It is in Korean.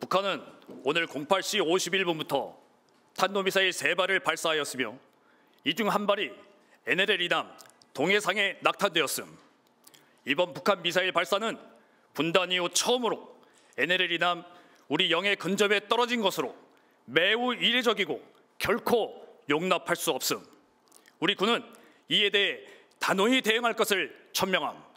북한은 오늘 08시 51분부터 탄도미사일 3발을 발사하였으며 이 중 한 발이 NLL 이남 동해상에 낙탄되었음. 이번 북한 미사일 발사는 분단 이후 처음으로 NLL 이남 우리 영해 근접에 떨어진 것으로 매우 이례적이고 결코 용납할 수 없음. 우리 군은 이에 대해 단호히 대응할 것을 천명함.